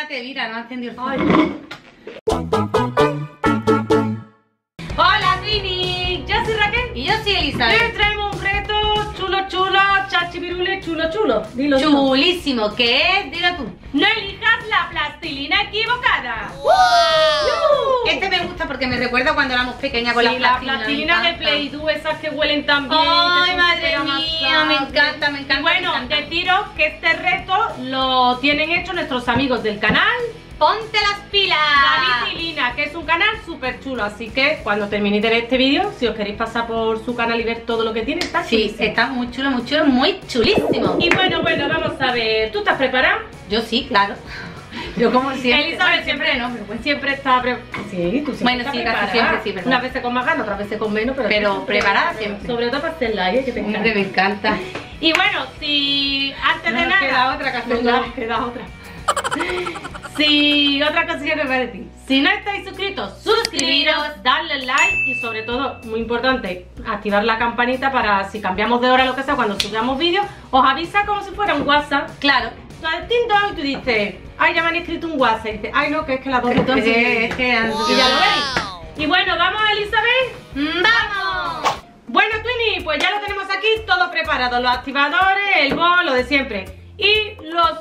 Espérate, mira, no encendió el fuego. Hola, Trini. Yo soy Raquel. Y yo soy Elisa. Les traigo un reto chulo, chulo, chachipirule, chulo, chulo. Dilo, chulísimo, chulo. ¿Qué es? Dilo tú. No elijas la plastilina equivocada. ¡Wow! Este me gusta porque me recuerda cuando éramos pequeñas con la plastilina de Play-Doh, esas que huelen tan bien. ¡Ay, madre mía! Me encanta, me encanta. Bueno, te tiro que este reto lo tienen hecho nuestros amigos del canal Ponte las Pilas, David y Lina, que es un canal súper chulo. Así que cuando terminéis de ver este vídeo, si os queréis pasar por su canal y ver todo lo que tiene, está chulísimo. Sí, está muy chulo, muy chulo, muy chulísimo. Y bueno, vamos a ver. ¿Tú estás preparada? Yo sí, claro. Yo como siempre. Elizabeth siempre no, pero pues siempre está preparada. Sí, tú siempre. Bueno, sí, casi siempre, sí, pero unas veces con más ganas, otras veces con menos, pero preparada siempre. Sobre todo para hacer live, que te encanta. Hombre, me encanta. Y bueno, si antes de nada queda otra cafetera, queda otra. Sí, otra cosilla que para ti. Si no estáis suscritos, suscribiros, darle like y sobre todo, muy importante, activar la campanita para si cambiamos de hora o lo que sea, cuando subamos vídeos, os avisa como si fuera un WhatsApp. Claro. Y tú dices, ay, ya me han escrito un WhatsApp. Y dices, ay, no, que es que las dos botones. Es que ya lo veis. Y bueno, ¿vamos, Elizabeth? ¡Vamos! Bueno, Twini, pues ya lo tenemos aquí todo preparado. Los activadores, el bol, lo de siempre. Y los...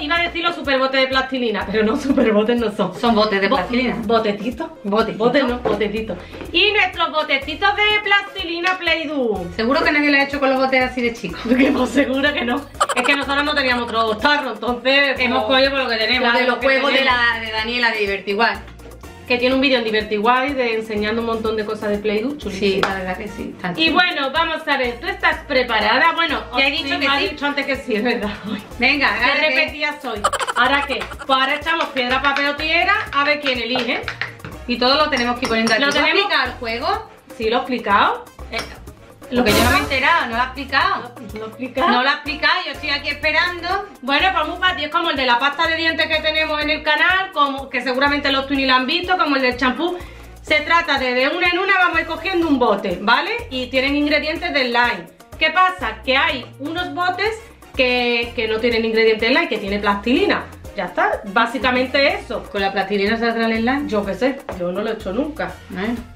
iba a decir los superbotes de plastilina, pero no, superbotes no son. Son botes de plastilina. Botetitos. Botes no, botetitos. Y nuestros botecitos de plastilina Play-Doh. Seguro que nadie lo ha hecho con los botes así de chicos. Pues seguro que no. Es que nosotros no teníamos otros tarros, entonces hemos cogido por lo que tenemos. Claro, de los juegos de Daniela de Divertiguay. Que tiene un vídeo en Divertiguay de enseñando un montón de cosas de Play-Doh. Sí, la verdad que sí. Y bueno, vamos a ver, ¿tú estás preparada? Bueno, ya he dicho que sí. Dicho antes que sí, es verdad. Venga, ¿qué repetías hoy? ¿Ahora qué? Pues ahora echamos piedra, papel o tijera, a ver quién elige. Y todo lo tenemos que ir poniendo aquí. ¿Lo tenemos explicado el juego? Sí, lo he explicado. Lo que yo no me he enterado, no lo he explicado. No lo he explicado, yo estoy aquí esperando. Bueno, pues muy fácil, es como el de la pasta de dientes que tenemos en el canal, como que seguramente los Twini lo han visto, como el del champú. Se trata de una en una vamos a ir cogiendo un bote, ¿vale? Y tienen ingredientes del line. ¿Qué pasa? Que hay unos botes que no tienen ingredientes del line, que tiene plastilina. Ya está, básicamente eso. ¿Con la plastilina saldrá el slime? Yo qué sé, yo no lo he hecho nunca.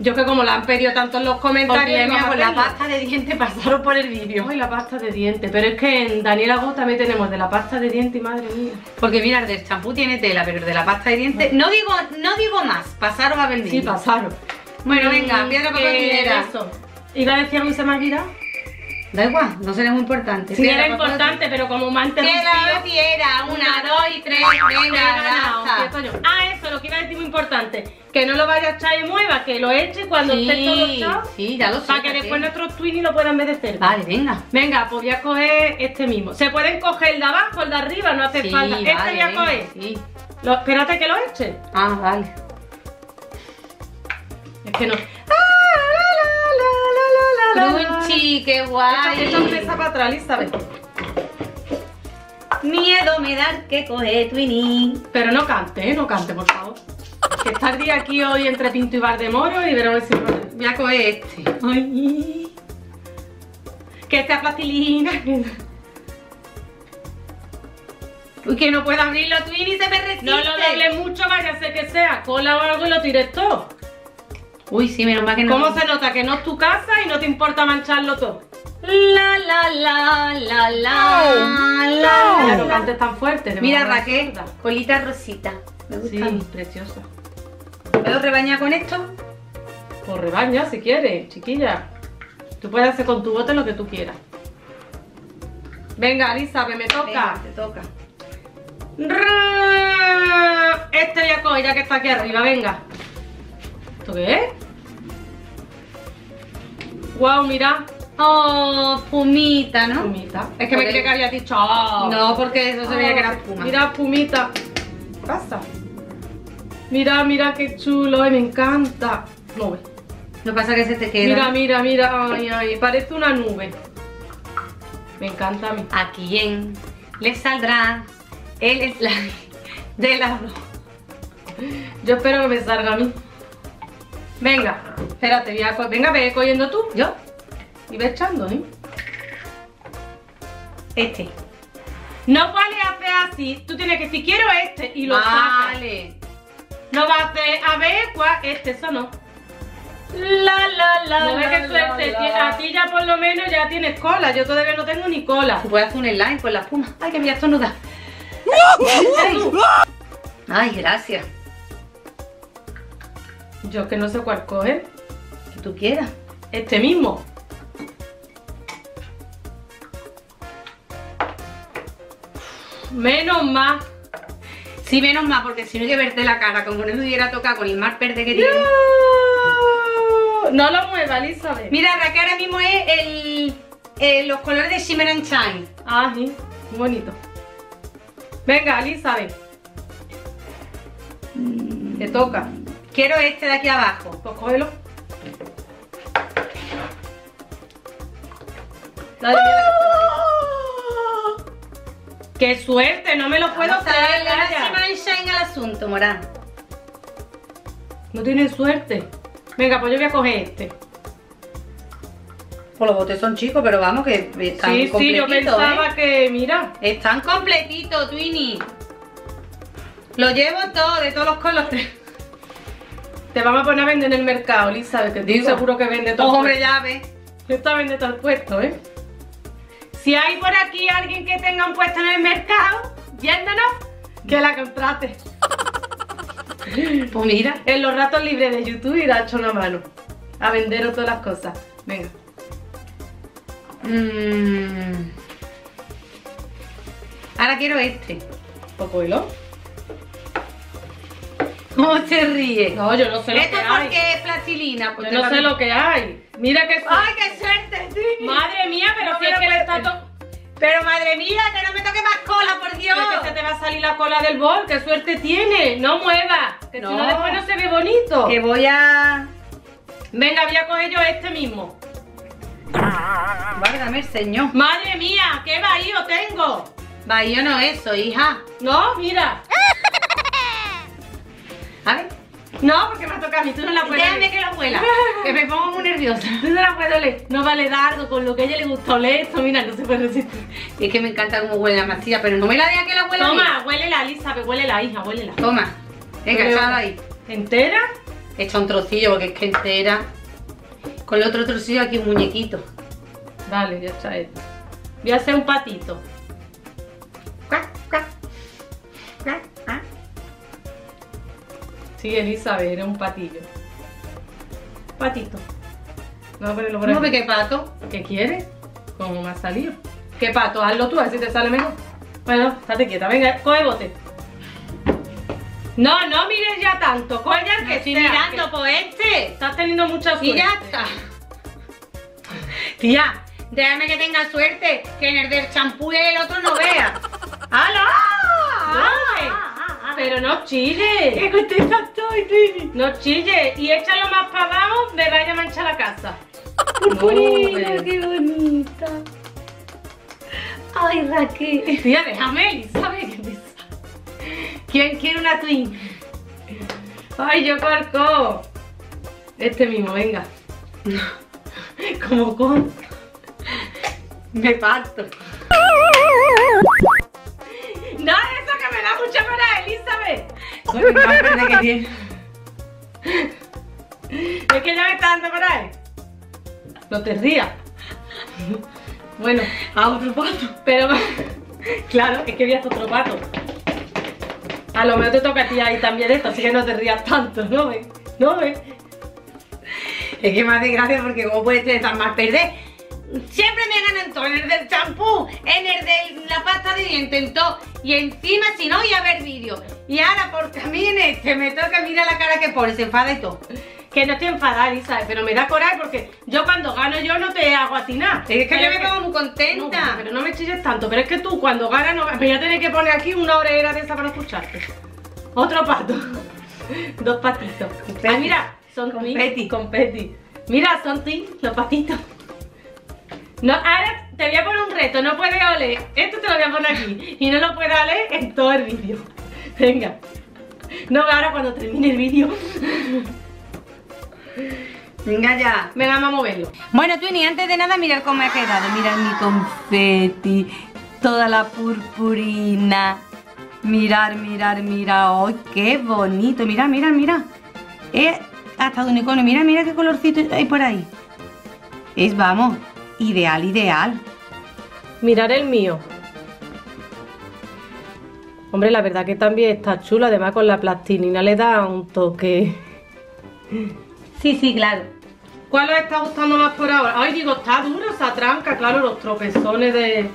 Yo que como la han pedido tanto en los comentarios... Mía, con la pasta de dientes pasaron por el vídeo. Ay, la pasta de dientes. Pero es que en Daniela Go también tenemos de la pasta de dientes, madre mía. Porque mira, el del champú tiene tela, pero el de la pasta de dientes... No, no digo más, pasaron a venir. Sí, pasaron. Bueno, venga, piedra, papel, tijera. ¿Y la decía Luisa Marguera? Da igual, no será muy importante. Sí, era importante, pero como me han interrumpido. Queda piedra, 1, 2 y 3. Venga, ah, eso, lo que iba a decir muy importante. Que no lo vaya a echar y mueva, que lo eche cuando esté todo echado. Sí, ya lo sé. Para que después nuestros Twini lo puedan ver de cerca. Vale, venga. Venga, pues voy a coger este mismo. Se pueden coger el de abajo, el de arriba, no hace falta. Este voy a coger. Sí. Espérate que lo eche. Ah, vale. Es que no. ¡Crunchy! ¡Qué guay! Esto empieza para atrás, Elizabeth. Miedo me da que coge Twini. Pero no cante, no cante, por favor. Que está el día aquí hoy entre Pinto y Bar de Moro y verón si voy a coger este. Ay, que esta plastilina. Uy, que no puedo abrirlo, Twini, se me resiste. No lo doble mucho, vaya a ser que sea cola o algo y lo tires todo. Uy, sí, menos mal que no. ¿Cómo se nota que no es tu casa y no te importa mancharlo todo? La, la, la, la, la, la. No cantes tan fuerte. Mira, Raquel, colita rosita. Me gusta. Sí, preciosa. ¿Puedo rebañar con esto? Pues rebaña si quieres, chiquilla. Tú puedes hacer con tu bote lo que tú quieras. Venga, Elisa, que me toca. Venga, te toca. Este voy a coger ya que está aquí arriba, venga. ¿Esto qué es? Guau, wow, mira. Oh, fumita, ¿no? Fumita. Es que me creía que había dicho. Oh. No, porque eso se veía que era espuma. Mira, fumita. ¿Qué pasa? Mira, mira qué chulo, me encanta. No ve. Lo que pasa es que se te queda. Mira, mira, mira. Ay, ay. Parece una nube. Me encanta a mí. ¿A quién le saldrá el slime de la ropa? Yo espero que me salga a mí. Venga, espérate, venga, ve cogiendo tú. Yo. Y ve echando, ¿eh? Este. No vale hacer queda así, tú tienes que, si quiero este, y lo vale. Sacas. No va a hacer, a ver cuál, este, eso no. La, la, la, no la, que suerte, la. A ti ya por lo menos ya tienes cola, yo todavía no tengo ni cola. Voy a hacer un slime con la espuma. Ay, que mira, esto no da. Ay, gracias. Yo que no sé cuál coger. Que tú quieras. Este mismo. Menos más. Sí, menos más, porque si no hay que verte la cara, como no me hubiera tocado con el mar verde que tiene. No lo mueva, Elizabeth. Mira, que ahora mismo es los colores de Shimmer and Shine. Ah, sí, muy bonito. Venga, Elizabeth. Te toca. Quiero este de aquí abajo. Pues cógelo. Dale, ¡qué suerte! No me lo puedo traer. Shimmer and Shine al asunto, Morán. No tienes suerte. Venga, pues yo voy a coger este. Pues los botes son chicos, pero vamos, que están completitos. Sí, yo pensaba que, mira. Están completitos, Twinny. Lo llevo todo, de todos los colores. Te vamos a poner a vender en el mercado, Elizabeth, que estoy seguro que vende todo. Hombre, ya ves. Esta vende todo el puesto, ¿eh? Si hay por aquí alguien que tenga un puesto en el mercado, viéndonos, que la contrate. Pues mira, en los ratos libres de YouTube y da hecho una mano a vender todas las cosas. Venga. Ahora quiero este. ¿Pocoilo? ¿Cómo se ríe? No, yo no sé lo que hay. Esto es porque es plastilina. Yo no sé lo que hay. Mira que suerte. ¡Ay, qué suerte! Sí. Madre mía, pero no si es que le está todo. Pero madre mía, que no me toque más cola, por Dios. Pero que se te va a salir la cola del bol, qué suerte tiene. No muevas, que no. Si no después no se ve bonito. Que voy a... Venga, voy a coger yo este mismo. Válgame el señor. Madre mía, qué bahío tengo. Bahío no eso, hija. No, mira. A ver. No, porque me ha tocado a mí, tú no la puedes leer. Déjame que la vuela, que me pongo muy nerviosa. Tú no la puedes leer. No vale dardo, con lo que a ella le gusta oler esto, mira, no se puede resistir. Y es que me encanta cómo huele la masilla, pero no me la deja que la huela. Toma, huélela, Elizabeth, huélela, hija, huélela. Toma, venga, echala ahí. ¿Entera? Echa un trocillo, porque es que entera. Con el otro trocillo aquí un muñequito. Vale, ya está esto. Voy a hacer un patito. ¿Cuá, cuá? ¿Cuá? Sí, Elizabeth, era un patillo. Patito. No, pero lo ponemos. No, ¿qué pato? ¿Qué quieres? ¿Cómo me ha salido? ¿Qué pato? Hazlo tú, a ver si te sale mejor. Bueno, estate quieta, venga, coge bote. No, no mires ya tanto. Coge ya el que estoy mirando, que... pues este. Estás teniendo mucha suerte. Y ya está. Tía, déjame que tenga suerte, que en el del champú el otro no vea. ¡Hala! Pero no chille. ¡Qué contenta estoy, Tini! No chille. Y échalo más para abajo, me vaya a manchar la casa. ¡Purpurina, no, qué bonita! ¡Ay, Raquel! Tía, déjame, Elizabeth, que pesa. ¿Quién quiere una Twin? ¡Ay, yo corco! Este mismo, venga. Como con... Me parto. ¡No, eso que me da mucha pena, Elizabeth! Soy más pena que tiene. Es que ya me está dando para él. No te rías. Bueno, a otro pato. Pero, claro, es que veas otro pato. A lo mejor te toca a ti ahí también esto, así que no te rías tanto, ¿no ves? ¿No ves? Es que me hace gracia porque cómo puedes estar más perder. Siempre me ganan todo, en el del champú, en el de la pasta de dientes, en todo. Y encima, si no, voy a ver vídeos. Y ahora, porque a mí en este me toca, mira la cara que pone, se enfada y todo. Que no estoy enfadada, Elizabeth, pero me da coraje porque yo cuando gano yo no te hago atinar. Es que yo me pongo muy contenta. No, pero no me chilles tanto, pero es que tú cuando ganas no ganas. Me voy a tener que poner aquí una orejera de esa para escucharte. Otro pato. Dos patitos. Competi. Ah, mira, son competi. Competi. Mira, son ti, los patitos. No, ahora te voy a poner un reto, no puedes oler. Esto te lo voy a poner aquí y no lo puedes oler en todo el vídeo. Venga. No, ahora cuando termine el vídeo. Venga ya. Venga, vamos a moverlo. Bueno, Twinny, antes de nada, mirad cómo me ha quedado. Mirad mi confeti, toda la purpurina. Mirar, mirar, mirar. ¡Oh, qué bonito! Mira, mira, mira. Es hasta de unicornio. Mira, mira qué colorcito hay por ahí. Es, vamos, ideal, ideal. Mirar el mío. Hombre, la verdad que también está chulo. Además, con la plastilina le da un toque. Sí, sí, claro. ¿Cuál os está gustando más por ahora? Ay, digo, está duro esa tranca. Claro, los tropezones de...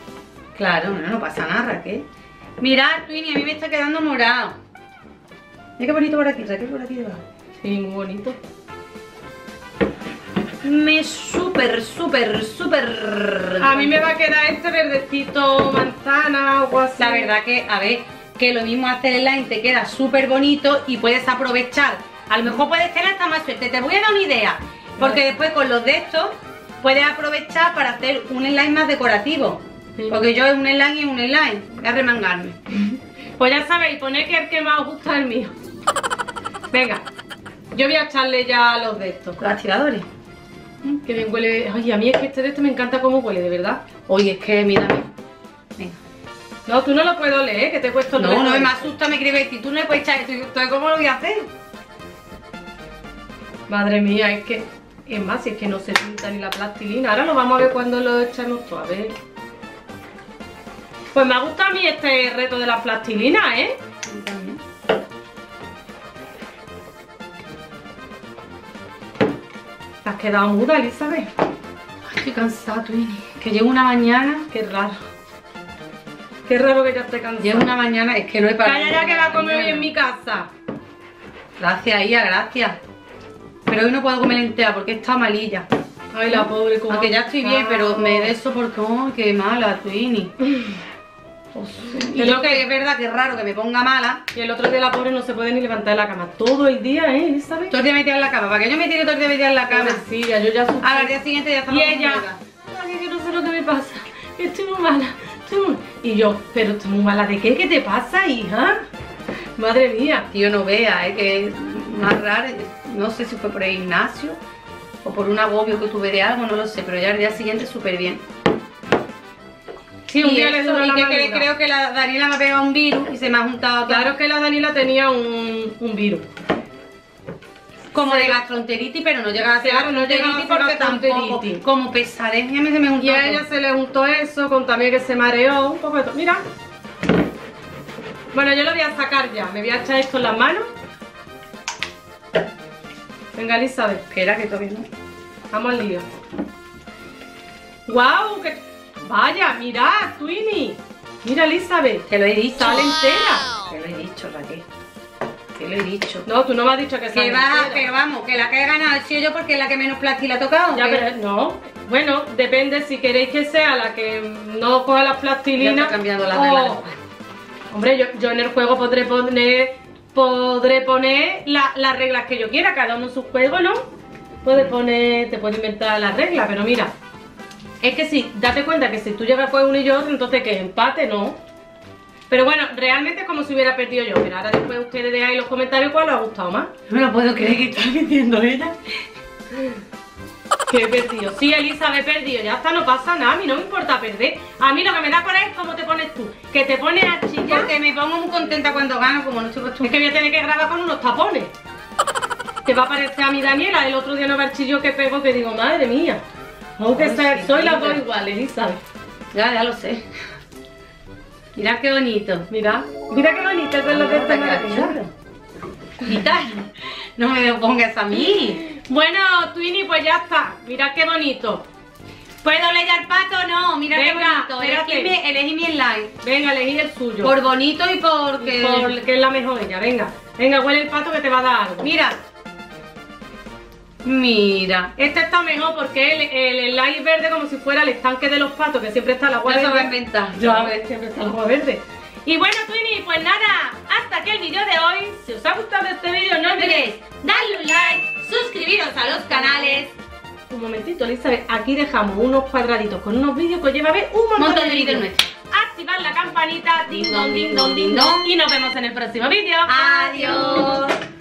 Claro, no pasa nada, Raquel. Mirad, Twini, a mí me está quedando morado. Mira qué bonito por aquí, Raquel, por aquí debajo. Sí, muy bonito. Me súper... A mí me va a quedar este verdecito manzana o así. La verdad que, a ver, que lo mismo hacer el line te queda súper bonito y puedes aprovechar. A lo mejor puedes tener hasta más suerte. Te voy a dar una idea. Porque después con los de estos puedes aprovechar para hacer un slime más decorativo. Sí. Porque yo es un slime y un slime. Voy a remangarme. Pues ya sabéis, poned que el que más os gusta es el mío. Venga, yo voy a echarle ya los de estos. Los activadores. Que bien huele. Ay, a mí es que este de este me encanta cómo huele, de verdad. Oye, es que mírame. Venga. No, tú no lo puedes oler, que te he puesto el... No, no, me asusta, me escribe. Si tú no le puedes echar esto, ¿cómo lo voy a hacer? Madre mía, es que... Es más, si es que no se pinta ni la plastilina. Ahora lo vamos a ver cuando lo echemos todo. A ver. Pues me ha gustado a mí este reto de las plastilinas, ¿eh? También. Te has quedado muda, Elizabeth. Ay, estoy cansada, Twini. Que llevo una mañana. Qué raro. Qué raro que ya esté cansada. Llevo una mañana, es que no he parado. Calla ya que va a comer hoy en mi casa. Gracias, Ia, gracias. Pero hoy no puedo comer entera porque está malilla. Ay, la pobre, como... Aunque ya estoy bien, pero me de eso porque... ¡Oh, qué mala, Twini! Oh, sí. Y yo que es verdad que es raro que me ponga mala. Y el otro día la pobre no se puede ni levantar de la cama. Todo el día, ¿eh? ¿Sabes? Todo el día metida en la cama. ¿Para que yo me tire todo el día metida en la cama? Sí, ya, yo ya... A la día siguiente ya estamos... Y ella... Ay, que no sé lo que me pasa. Estoy muy mala. Y yo... ¿Pero estoy muy mala de qué? ¿Qué te pasa, hija? Madre mía. Tío, no vea, ¿eh? Que es más raro. No sé si fue por el gimnasio o por un agobio que tuve de algo, no lo sé, pero ya al día siguiente súper bien. Sí, un día le duró la madura. Creo que la Daniela me ha pegado un virus y se me ha juntado. Claro que la Daniela tenía un virus. Como de gastroenteritis, pero no llegaba a ser gastroenteritis porque tampoco. Como pesadez, ya se me juntó. Y a ella se le juntó eso, con también que se mareó un poco de todo. Mira. Bueno, yo lo voy a sacar ya. Me voy a echar esto en las manos. Venga, Elizabeth, espera que todavía no. Vamos al lío. ¡Guau! Que... Vaya, mirad, Twini. Mira, Elizabeth. Te lo he dicho. Sale entera. Te lo he dicho, Raquel. Te lo he dicho. No, tú no me has dicho que sale entera. Pero vamos, que la que he ganado he sido yo porque es la que menos plastilina ha tocado. Ya, pero no. Bueno, depende si queréis que sea la que no coja las plastilinas. Ya estoy cambiando las reglas. Hombre, yo en el juego podré poner las reglas que yo quiera, cada uno en su juego, ¿no? Te puede inventar las reglas, pero mira, es que sí, date cuenta que si tú llegas con uno y yo, entonces que empate, ¿no? Pero bueno, realmente es como si hubiera perdido yo, pero ahora después ustedes dejáis en los comentarios cuál os ha gustado más. No lo puedo creer que está diciendo ella. Que he perdido, sí, Elizabeth, he perdido, ya está, no pasa nada, a mí no me importa perder. A mí lo que me da para es cómo te pones tú, que te pones a chillar. Porque me pongo muy contenta cuando gano, como no estoy acostumbrada. Es que voy a tener que grabar con unos tapones. Que va a parecer a mi Daniela, el otro día no barchillo que pego, que digo, madre mía. Aunque soy las dos iguales, Elizabeth. Ya lo sé. Mirad qué bonito. Mirad qué bonito, eso es lo que está maravilloso. No me pongas a mí. Bueno, Twini, pues ya está. Mira qué bonito. ¿Puedo leer al pato? No, mira qué bonito. Elegí mi slime. Venga, elegí el suyo. Por bonito y porque es la mejor ella. Venga, huele el pato que te va a dar algo. Mira. Este está mejor porque el slime es verde como si fuera el estanque de los patos, que siempre está el agua verde. Eso va a inventar. Yo a ver, siempre está el agua verde. Y bueno, Twini, pues nada, hasta aquí el vídeo de hoy. Si os ha gustado este vídeo, no olvidéis darle un like, suscribiros a los canales. Un momentito, Elizabeth, aquí dejamos unos cuadraditos con unos vídeos que os lleva a ver un montón de vídeos nuestros. Activad la campanita, ding dong, ding dong, ding dong. Y nos vemos en el próximo vídeo. Adiós.